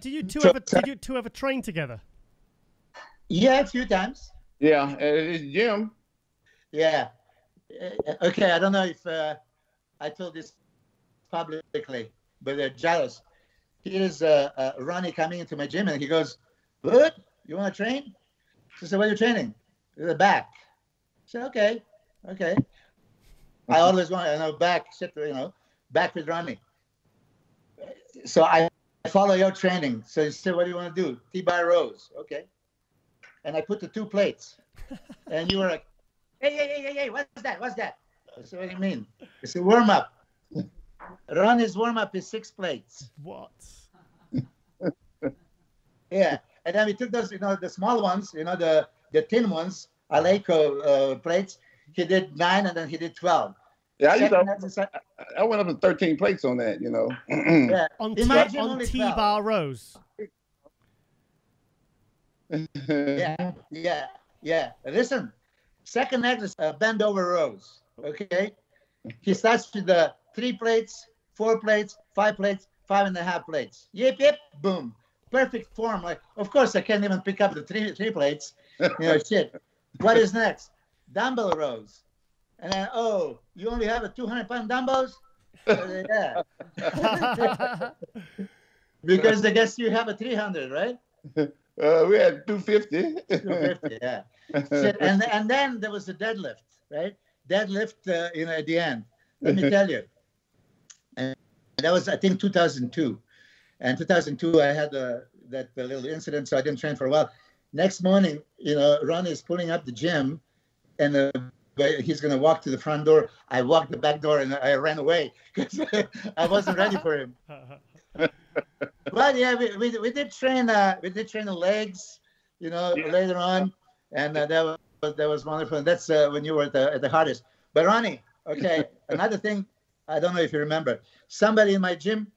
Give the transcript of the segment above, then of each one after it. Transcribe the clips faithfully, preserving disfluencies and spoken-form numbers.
Do you two so, ever did you two ever train together? Yeah, a few times. Yeah, at his gym. Yeah. Uh, okay, I don't know if uh, I told this publicly, but they're jealous. Here's uh, uh, Ronnie coming into my gym, and he goes, "What? You want to train?" So I said, "What are you training?" "The back." I said, "Okay, okay." I always want to know back, you know, back with Ronnie. So I follow your training. So you said, "What do you want to do?" "T-bar rows." "Okay." And I put the two plates. And you were like, "Hey, hey, hey, hey, hey, what's that? What's that?" I said, "What do you mean?" It's a warm up. Ronnie's warm up is six plates. What? Yeah. And then we took those, you know, the small ones, you know, the, the thin ones, Aleco uh, plates. He did nine, and then he did twelve. Yeah, I, used to, I, I went up to thirteen plates on that, you know. Yeah. On T-bar rows. Yeah, yeah, yeah. Listen, second exercise, uh, bend over rows, okay? He starts with the three plates, four plates, five plates, five and a half plates. Yep, yep, boom. Perfect form. Like, of course, I can't even pick up the three three plates. You know, shit. What is next? Dumbbell rows. And then, "Oh, you only have a two hundred pound dumbbells?" Yeah. Because I guess you have a three hundred, right? Uh, we had two fifty. two fifty, yeah. So, and, and then there was the deadlift, right? Deadlift, uh, you know, at the end. Let me tell you. And that was, I think, two thousand two. And two thousand two, I had uh, that uh, little incident, so I didn't train for a while. Next morning, you know, Ronnie is pulling up the gym, and uh, he's going to walk to the front door. I walked the back door, and I ran away because I wasn't ready for him. But yeah, we, we, we did train. Uh, we did train the legs, you know, yeah. Later on, and uh, that was that was wonderful. And that's uh, when you were at the, at the hardest. But Ronnie, okay, another thing, I don't know if you remember. Somebody in my gym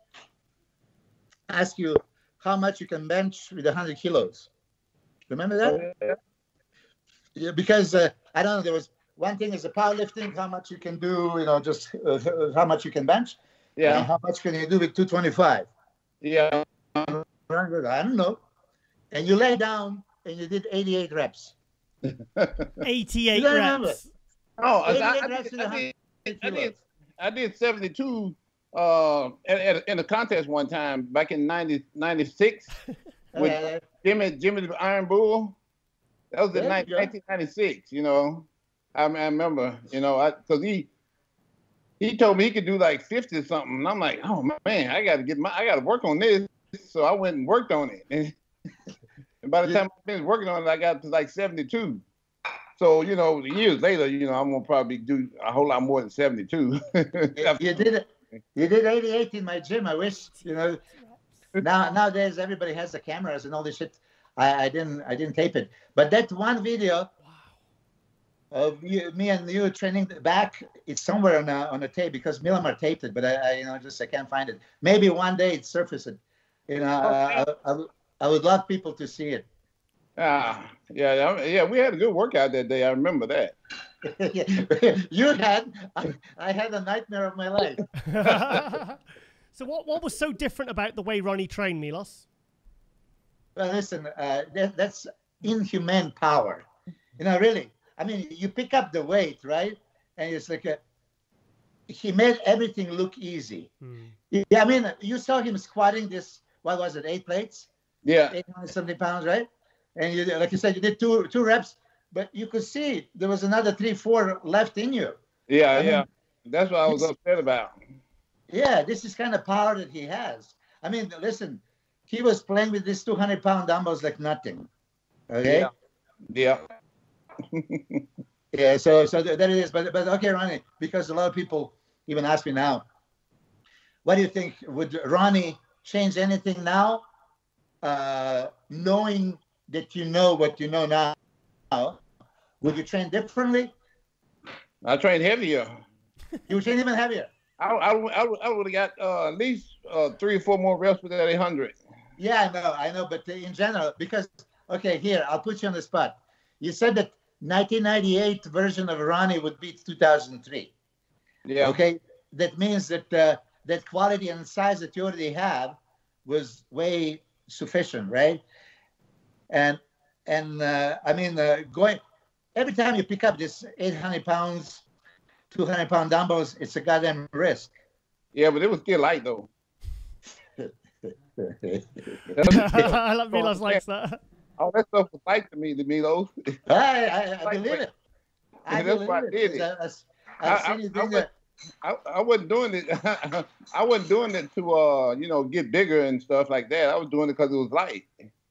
asked you how much you can bench with one hundred kilos. Remember that? Yeah. Yeah, because uh, I don't know. There was one thing is the powerlifting, how much you can do, you know, just uh, how much you can bench. Yeah. And how much can you do with two twenty-five? Yeah. I don't know. And you lay down and you did eighty-eight reps. eighty-eight reps. Remember. Oh, I, I, I, reps did, I, did, I, did, I did seventy-two uh, at, at, in a contest one time back in ninety, ninety-six with uh, Jimmy, Jimmy the Iron Bull. That was in nineteen ninety-six, you know. I, I remember, you know, because he he told me he could do like fifty or something. And I'm like, "Oh man, I got to get my, I got to work on this." So I went and worked on it. And, and by the yeah. time I finished working on it, I got to like seventy-two. So, you know, years later, you know, I'm going to probably do a whole lot more than seventy-two. You did it. You did eighty-eight in my gym. I wish, you know, now nowadays everybody has the cameras and all this shit. I, I didn't, I didn't tape it, but that one video of you, me and you training back, it's somewhere on a, on a tape because Millamar taped it, but I, I, you know, just I can't find it. Maybe one day it surfaces. You know, okay. I, I, I would love people to see it. Ah, yeah, yeah. We had a good workout that day. I remember that. You had, I, I had a nightmare of my life. So what, what was so different about the way Ronnie trained, Milos? Well, listen, uh, that, that's inhumane power. You know, really. I mean, you pick up the weight, right? And it's like, a, he made everything look easy. Mm. Yeah, I mean, you saw him squatting this, what was it, eight plates? Yeah. eight hundred seventy pounds, right? And you, like you said, you did two two reps, but you could see there was another three, four left in you. Yeah, I mean, yeah. That's what I was upset about. Yeah, this is kind of power that he has. I mean, listen, he was playing with these two hundred pound dumbbells like nothing. Okay? Yeah. Yeah. Yeah, so so that it is. But but okay, Ronnie, because a lot of people even ask me now, what do you think? Would Ronnie change anything now, uh, knowing that you know what you know now? Would you train differently? I train heavier. You train even heavier. I I I would have got uh, at least uh, three or four more reps with that eight hundred. Yeah, I know, I know. But in general, because okay, here I'll put you on the spot. You said that nineteen ninety-eight version of Ronnie would be two thousand three. Yeah. Okay. That means that uh, that quality and size that you already have was way sufficient, right? And and uh, I mean, uh, going every time you pick up this eight hundred pounds, two hundred pound dumbbells, it's a goddamn risk. Yeah, but it was still light though. I love Milos likes that. All that stuff was light to me, to Milos. I, I, I believe it. I that's believe why it. I did it. I, I, I, I, I, I, that... I, I wasn't doing it. I wasn't doing it to uh, you know, get bigger and stuff like that. I was doing it because it was light.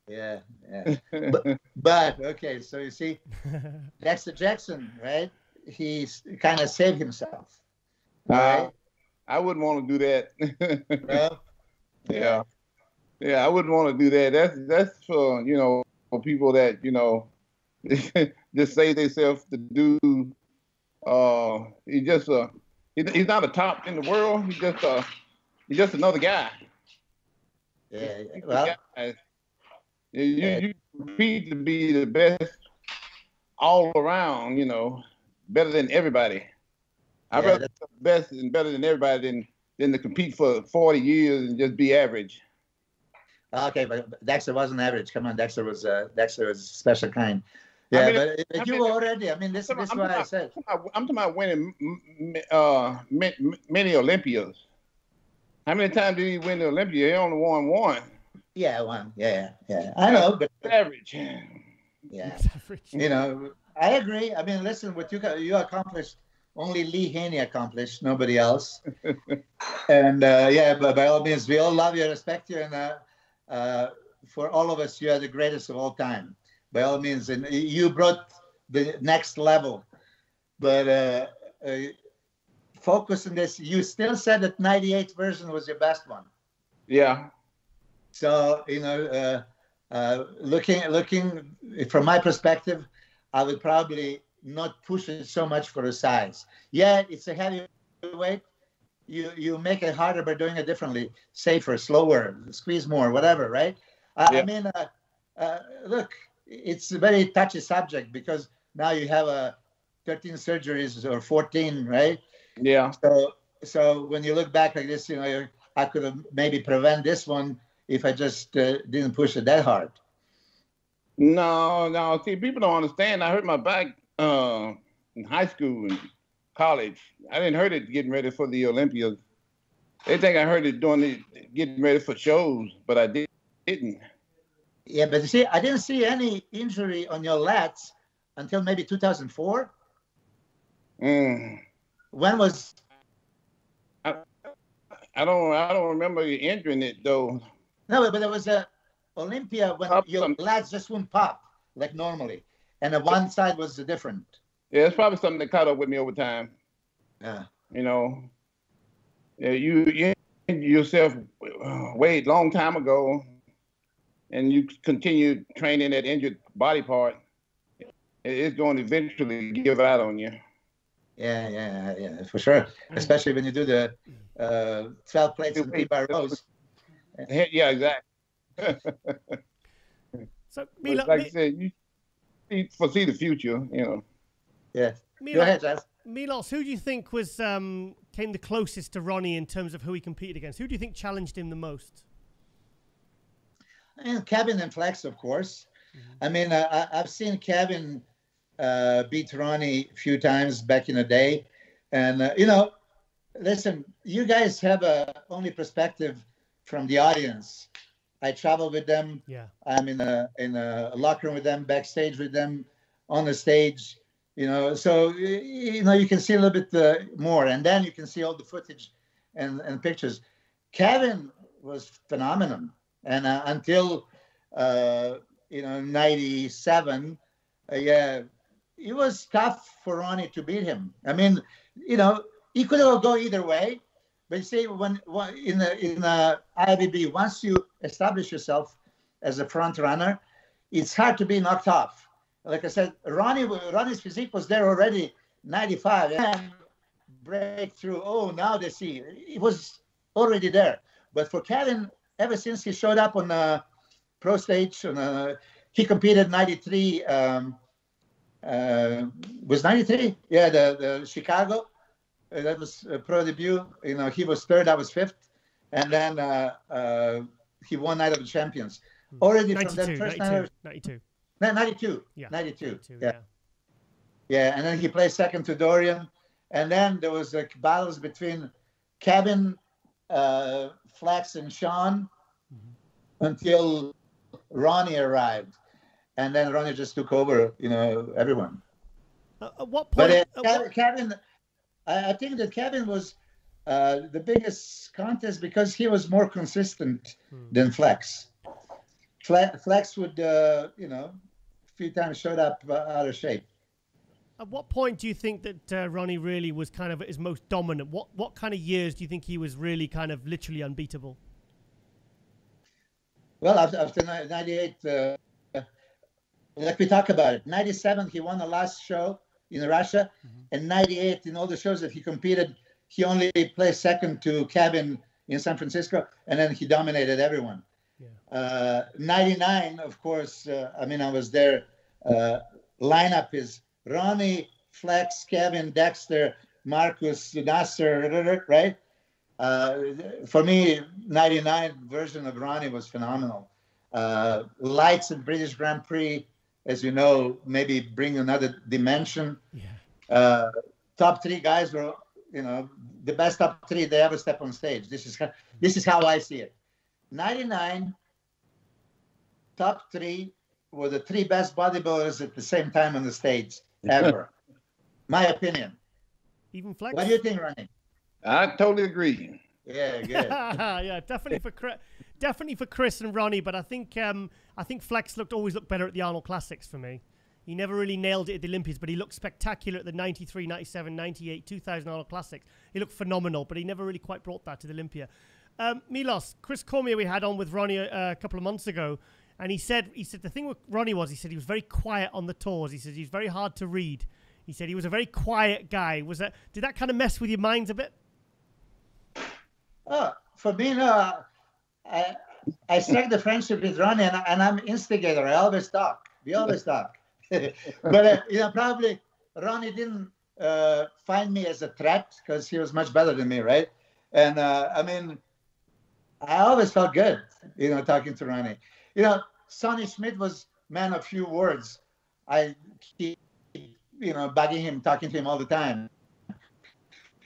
Yeah, yeah. but, but okay, so you see, Dexter Jackson, right? He kind of saved himself. Right? Uh, I wouldn't want to do that. Well, yeah. yeah. Yeah, I wouldn't want to do that. That's that's for, you know, for people that, you know, just say themselves to do. Uh, he just uh, he, he's not a top in the world. He's just uh, he's just another guy. Yeah, yeah. Well, guy. You, yeah. you compete to be the best all around. You know, better than everybody. I'd yeah, rather be the best and better than everybody than than to compete for forty years and just be average. Okay, but Dexter wasn't average. Come on, Dexter was uh, Dexter was a special kind. Yeah, I mean, but if, if I you mean, were already, I mean, this, this is what I said. I'm talking about winning uh, many Olympias. How many times did he win the Olympia? He only won one. Yeah, one. Yeah, yeah. I know, but average. Yeah, average. You know, I agree. I mean, listen, what you you accomplished, only Lee Haney accomplished, nobody else. And uh, yeah, but by all means, we all love you, respect you, and. Uh, Uh, for all of us, you are the greatest of all time, by all means, and you brought the next level. But uh, uh, focus on this. You still said that ninety-eight version was your best one. Yeah. So you know, uh, uh, looking looking from my perspective, I would probably not push it so much for the size. Yeah, it's a heavy weight. You you make it harder by doing it differently, safer, slower, squeeze more, whatever, right? I, yeah. I mean, uh, uh, look, it's a very touchy subject because now you have uh, thirteen surgeries or fourteen, right? Yeah. So so when you look back like this, you know, you're, I could have maybe prevent this one if I just uh, didn't push it that hard. No, no. See, people don't understand. I hurt my back uh, in high school and college. I didn't hurt it getting ready for the Olympias. They think I heard it doing the getting ready for shows, but I did, didn't. Yeah, but you see, I didn't see any injury on your lats until maybe two thousand four. Mm. When was? I, I don't. I don't remember you injuring it though. No, but there was a Olympia when pop your something. lats just wouldn't pop like normally, and the one side was different. Yeah, it's probably something that caught up with me over time. Yeah. You know, yeah, you you yourself weighed a long time ago, and you continued training that injured body part. It's going to eventually give out on you. Yeah, yeah, yeah, for sure. Especially when you do the uh, twelve plates and three-bar rows. Yeah, exactly. So, me, like me. I said, you see, foresee the future, you know. Yeah. Milos, go ahead, Jazz. Milos, who do you think was um, came the closest to Ronnie in terms of who he competed against? Who do you think challenged him the most? And Kevin and Flex, of course. Mm-hmm. I mean, I, I've seen Kevin uh, beat Ronnie a few times back in the day. And, uh, you know, listen, you guys have a only perspective from the audience. I travel with them. Yeah. I'm in a, in a locker room with them, backstage with them, on the stage. You know, so, you know, you can see a little bit uh, more, and then you can see all the footage and, and pictures. Kevin was phenomenal. And uh, until, uh, you know, ninety-seven, uh, yeah, it was tough for Ronnie to beat him. I mean, you know, he could have go either way. But you see, when, when, in the, in the I B B, once you establish yourself as a front runner, it's hard to be knocked off. Like I said, Ronnie, Ronnie's physique was there already, ninety-five, and breakthrough, oh, now they see. It was already there. But for Kevin, ever since he showed up on the pro stage, on a, he competed ninety-three, um, uh, was ninety-three? Yeah, the, the Chicago, uh, that was a pro debut. You know, he was third, I was fifth. And then uh, uh, he won Night of the Champions. Already from that first ninety-two. ninety-two. No, ninety-two. Yeah. ninety-two. ninety-two yeah. yeah. Yeah, and then he played second to Dorian. And then there was like battles between Kevin, uh, Flex, and Sean mm-hmm. until Ronnie arrived. And then Ronnie just took over, you know, everyone. Uh, at what point? But uh, Kevin, what... Kevin, I think that Kevin was uh, the biggest contest because he was more consistent mm. than Flex. Flex would, uh, you know, a few times showed up out of shape. At what point do you think that uh, Ronnie really was kind of at his most dominant? What what kind of years do you think he was really kind of literally unbeatable? Well, after, after ninety-eight, uh, like we talk about it, ninety-seven he won the last show in Russia, mm-hmm. and ninety-eight in all the shows that he competed, he only placed second to Kevin in San Francisco, and then he dominated everyone. Yeah. Uh, ninety-nine, of course, uh, I mean, I was there. Uh, lineup is Ronnie, Flex, Kevin, Dexter, Marcus, Sudasser, right? Uh, for me, ninety-nine version of Ronnie was phenomenal. Uh, lights at British Grand Prix, as you know, maybe bring another dimension. Yeah. Uh, top three guys were, you know, the best top three they ever step on stage. This is how, this is how I see it. ninety-nine, top three were the three best bodybuilders at the same time on the stage. Ever, my opinion. Even Flex. What do you think, Ronnie? I totally agree. Yeah, good. yeah, definitely for Chris, definitely for Chris and Ronnie. But I think um, I think Flex looked always looked better at the Arnold Classics for me. He never really nailed it at the Olympias, but he looked spectacular at the ninety-three, ninety-seven, ninety-eight, two thousand Arnold Classics. He looked phenomenal, but he never really quite brought that to the Olympia. Um, Milos, Chris Cormier, we had on with Ronnie a, a couple of months ago. And he said, he said the thing with Ronnie was, he said he was very quiet on the tours. He said he was very hard to read. He said he was a very quiet guy. Was that, did that kind of mess with your minds a bit? Oh, for me, no. I, I struck the friendship with Ronnie, and, I, and I'm instigator. I always talk. We always talk. but, uh, you know, probably Ronnie didn't uh, find me as a threat because he was much better than me, right? And, uh, I mean, I always felt good, you know, talking to Ronnie. You know, Sonny Schmidt was man of few words. I keep, you know, bugging him, talking to him all the time.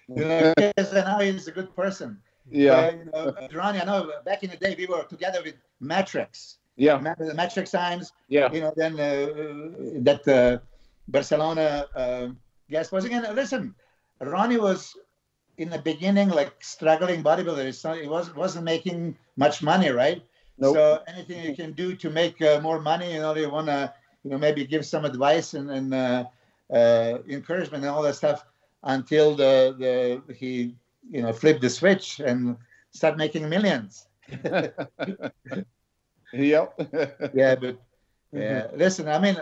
You know, because now he's a good person. Yeah. Uh, you know, Ronnie, I know back in the day we were together with Matrix. Yeah. Remember the Matrix times? Yeah. You know, then uh, that uh, Barcelona uh, guest was again. Listen, Ronnie was in the beginning like struggling bodybuilder. So he was, wasn't making much money, right? Nope. So anything you can do to make uh, more money, you know, they want to, you know, maybe give some advice and, and uh, uh, encouragement and all that stuff until the, the he, you know, flipped the switch and start making millions. yep. yeah, but yeah. Mm-hmm. Listen, I mean,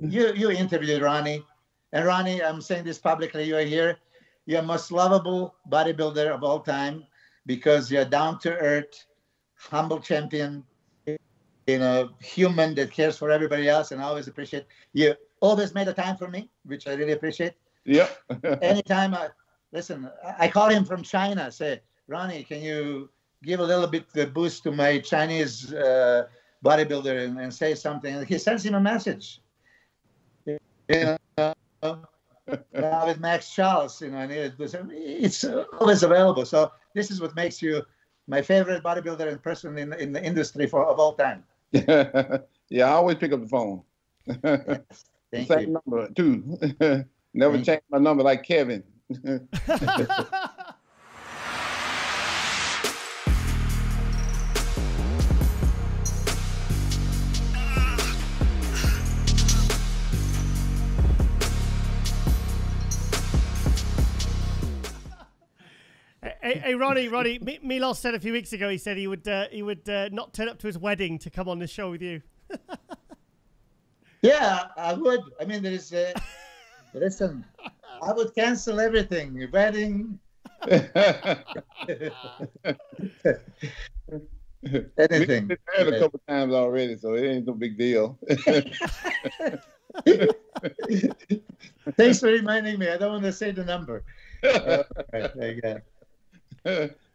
you you interviewed Ronnie, and Ronnie, I'm saying this publicly, you are here, you're most lovable bodybuilder of all time because you're down to earth. Humble champion, you know, human that cares for everybody else, and I always appreciate you. Always made a time for me, which I really appreciate. Yeah. Anytime I listen, I call him from China. Say, Ronnie, can you give a little bit the boost to my Chinese uh, bodybuilder and, and say something? And he sends him a message. You know, now with Max Charles, you know, and it was, it's always available. So this is what makes you my favorite bodybuilder and person in, in the industry for of all time. yeah, I always pick up the phone. Yes, thank Same you. number, too. Never thank change my number like Kevin. Hey, hey, Ronnie, Ronnie, Milos said a few weeks ago, he said he would uh, he would uh, not turn up to his wedding to come on the show with you. yeah, I would. I mean, there is, uh, listen, I would cancel everything, your wedding. Anything. We've had a couple times already, so it ain't no big deal. Thanks for reminding me. I don't want to say the number. Uh, right, there you go.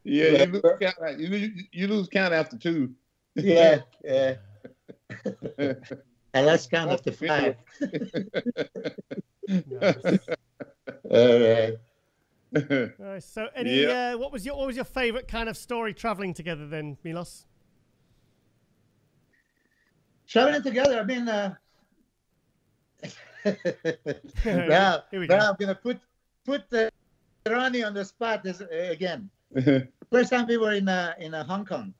yeah, you lose, count, you, you lose count after two. Yeah, yeah. And let's count up to five. All right. Nice. So, any yeah. uh, what was your what was your favorite kind of story traveling together then, Milos? Traveling together. I mean, uh... now, Here we go. now I'm gonna put put the Ronnie on the spot is, uh, again. First time we were in uh, in uh, Hong Kong.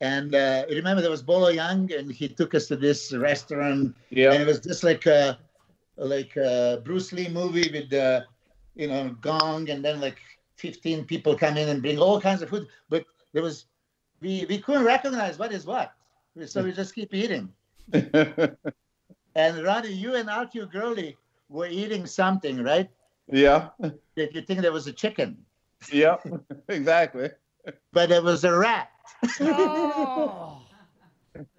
And uh, remember, there was Bolo Yang, and he took us to this restaurant. Yeah. And it was just like a, like a Bruce Lee movie with the, you know, gong, and then like fifteen people come in and bring all kinds of food. But there was, we, we couldn't recognize what is what. So we just keep eating. And Ronnie, you and R Q Gurley were eating something, right? Yeah. Did you think there was a chicken? Yeah, exactly. But it was a rat. Oh.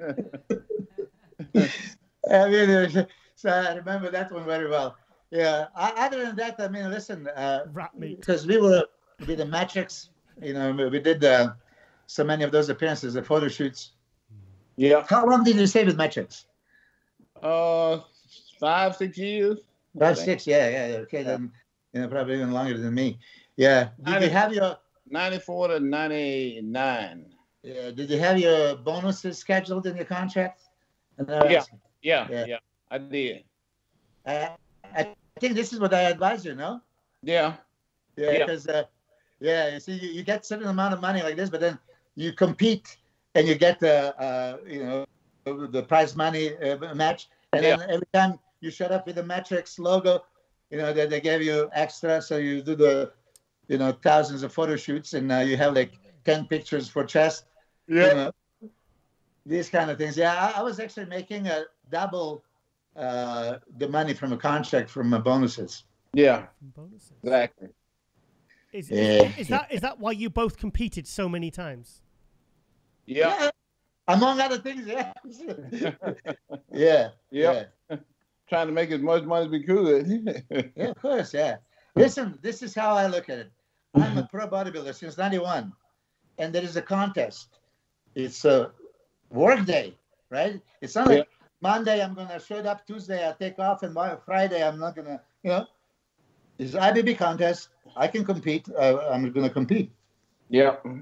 I mean, so I remember that one very well. Yeah. Other than that, I mean, listen, uh, rat meat. Because we were with the Matrix, you know, we did uh, so many of those appearances, the photo shoots. Yeah. How long did you stay with Matrix? Uh, five, six years. Five, six. Yeah, yeah. Okay, yeah. Then you know, probably even longer than me. Yeah. Did ninety, you have your ninety-four to ninety-nine? Yeah. Did you have your bonuses scheduled in your contract? Yeah, yeah, yeah, yeah. I did. I, I think this is what I advise you, no? Yeah. Yeah, because, yeah. Uh, yeah, you see, you, you get a certain amount of money like this, but then you compete and you get the, uh, you know, the prize money uh, match. And yeah. then every time you showed up with the Matrix logo, you know, they, they gave you extra. So you do the, you know, thousands of photo shoots, and uh, you have like ten pictures for chess. Yeah. You know, these kind of things. Yeah, I, I was actually making a double uh, the money from a contract from uh, bonuses. Yeah. Bonuses. Exactly. Is, yeah. is, is that is that why you both competed so many times? Yeah. yeah. Among other things, yeah. yeah. Yep. Yeah. Trying to make as much money as we could. Yeah, of course, yeah. Listen, this is how I look at it. I'm a pro bodybuilder since ninety-one, and there is a contest. It's a work day, right? It's not like yeah. Monday I'm going to show up, Tuesday I take off, and Friday I'm not going to, you know. It's an I B B contest. I can compete. Uh, I'm going to compete. Yeah. You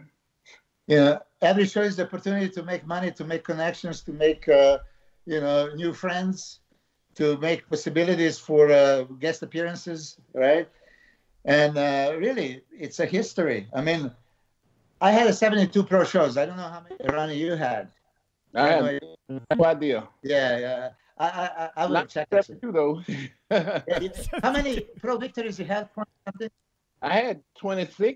know, every show is the opportunity to make money, to make connections, to make, uh, you know, new friends, to make possibilities for uh, guest appearances, right? And uh, really, it's a history. I mean, I had a seventy-two pro shows. I don't know how many, Ronnie, you had. I had no idea. Yeah, yeah. I, I, I would check that. seventy-two, though. Yeah, yeah. How many pro victories you had? Something? I had twenty-six.